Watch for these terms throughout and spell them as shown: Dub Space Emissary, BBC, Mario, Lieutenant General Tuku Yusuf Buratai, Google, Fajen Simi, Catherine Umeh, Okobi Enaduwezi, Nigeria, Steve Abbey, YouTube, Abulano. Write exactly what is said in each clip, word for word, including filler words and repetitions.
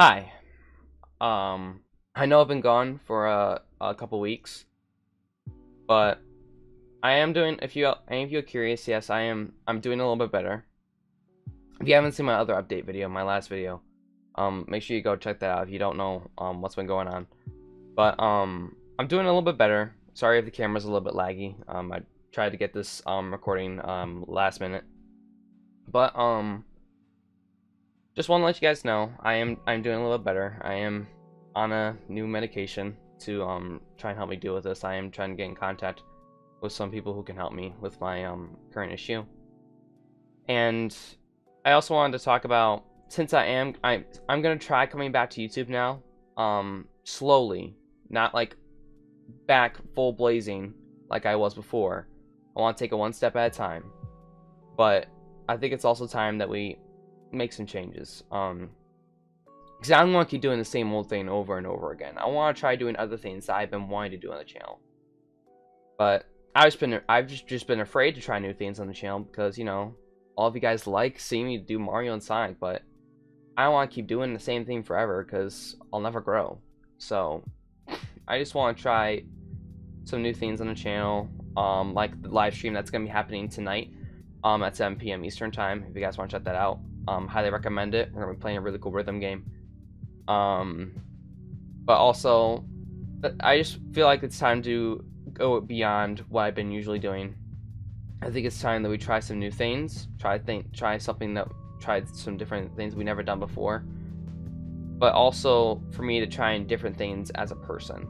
Hi. Um, I know I've been gone for a, a couple weeks, but I am doing. If you any of you are curious, yes, I am. I'm doing a little bit better. If you haven't seen my other update video, my last video, um, make sure you go check that out if you don't know um what's been going on. But um, I'm doing a little bit better. Sorry if the camera's a little bit laggy. Um, I tried to get this um recording um last minute, but um. Just want to let you guys know I am I'm doing a little better. I am on a new medication to um try and help me deal with this. I am trying to get in contact with some people who can help me with my um current issue. And I also wanted to talk about, since I am I I'm gonna try coming back to YouTube now, um slowly, not like back full blazing like I was before. I want to take it one step at a time, but I think it's also time that we make some changes, um because I don't want to keep doing the same old thing over and over again. I want to try doing other things that I've been wanting to do on the channel, but I've just been I've just, just been afraid to try new things on the channel because, you know, all of you guys like seeing me do Mario and Sonic, but I don't want to keep doing the same thing forever because I'll never grow. So I just want to try some new things on the channel, um like the live stream that's going to be happening tonight um at seven p m Eastern time. If you guys want to check that out, Um, highly recommend it. We're gonna be playing a really cool rhythm game, um, but also I just feel like it's time to go beyond what I've been usually doing. I think it's time that we try some new things, try think, try something that tried some different things we never done before, but also for me to try and different things as a person,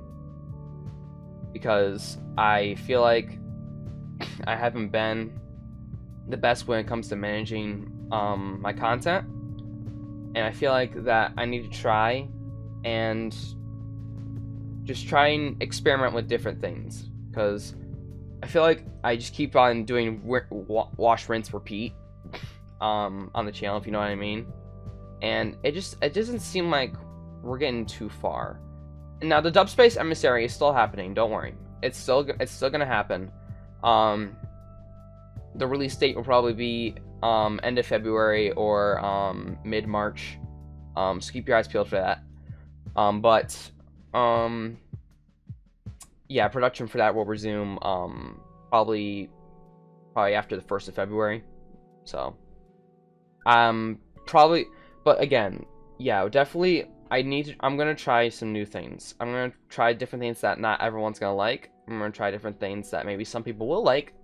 because I feel like I haven't been the best when it comes to managing um my content, and I feel like that I need to try and just try and experiment with different things, because I feel like I just keep on doing wash, rinse, repeat um on the channel, if you know what I mean, and it just it doesn't seem like we're getting too far. And now the Dub Space Emissary is still happening, don't worry, it's still it's still gonna happen. Um the release date will probably be um end of February or um mid-March, um so keep your eyes peeled for that. Um but um yeah, production for that will resume um probably probably after the first of February. So um probably, but again, yeah, definitely I need to, I'm gonna try some new things. I'm gonna try different things that not everyone's gonna like. I'm gonna try different things that maybe some people will like,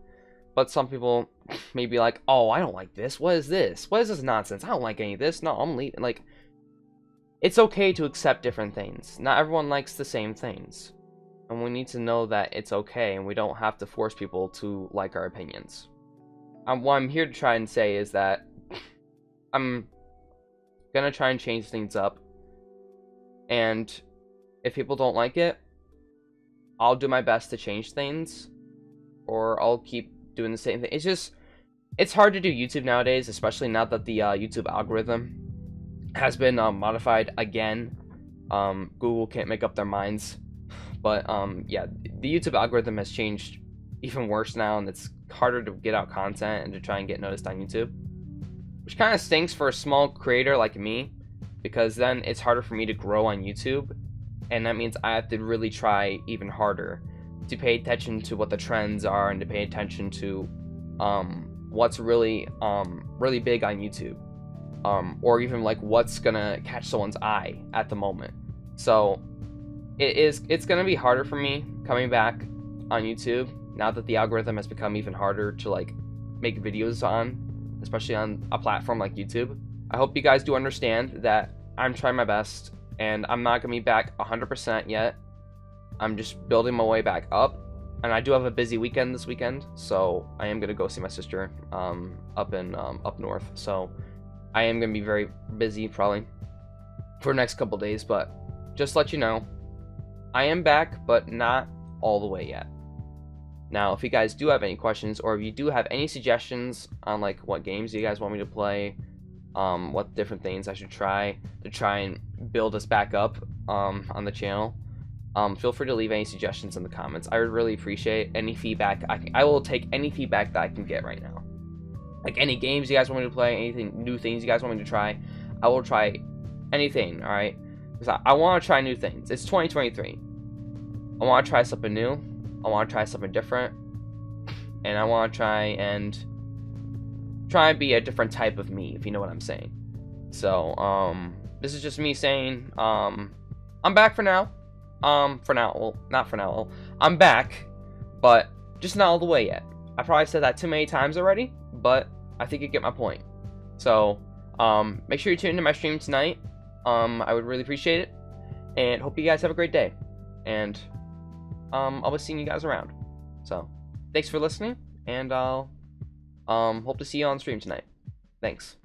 but some people may be like, oh, I don't like this. What is this? What is this nonsense? I don't like any of this. No, I'm leaving. Like, it's okay to accept different things. Not everyone likes the same things. And we need to know that it's okay, and we don't have to force people to like our opinions. Um, what I'm here to try and say is that I'm gonna try and change things up. And if people don't like it, I'll do my best to change things, or I'll keep doing the same thing. It's just, it's hard to do YouTube nowadays, especially now that the uh, YouTube algorithm has been um, modified again. um, Google can't make up their minds, but um, yeah, the YouTube algorithm has changed even worse now, and it's harder to get out content and to try and get noticed on YouTube, which kind of stinks for a small creator like me, because then it's harder for me to grow on YouTube, and that means I have to really try even harder to pay attention to what the trends are, and to pay attention to um, what's really, um, really big on YouTube, um, or even like what's gonna catch someone's eye at the moment. So it is, it's gonna be harder for me coming back on YouTube now that the algorithm has become even harder to like make videos on, especially on a platform like YouTube. I hope you guys do understand that I'm trying my best, and I'm not gonna be back one hundred percent yet. I'm just building my way back up, and I do have a busy weekend this weekend, so I am gonna go see my sister um, up in um, up north. So I am gonna be very busy probably for the next couple days, but just let you know, I am back, but not all the way yet. Now, if you guys do have any questions, or if you do have any suggestions on like what games you guys want me to play, um, what different things I should try to try and build us back up um, on the channel. Um, feel free to leave any suggestions in the comments. I would really appreciate any feedback. I, can, I will take any feedback that I can get right now. Like any games you guys want me to play, anything, new things you guys want me to try, I will try anything, alright? Because I, I want to try new things. It's twenty twenty-three. I want to try something new. I want to try something different. And I want to try and... try and be a different type of me, if you know what I'm saying. So, um... this is just me saying, um... I'm back for now. Um, for now. Well, not for now. I'm back. But, just not all the way yet. I probably said that too many times already. But, I think you get my point. So... Um, make sure you tune into my stream tonight. Um, I would really appreciate it. And hope you guys have a great day. And, um, I'll be seeing you guys around. So, thanks for listening. And I'll, um, hope to see you on stream tonight. Thanks.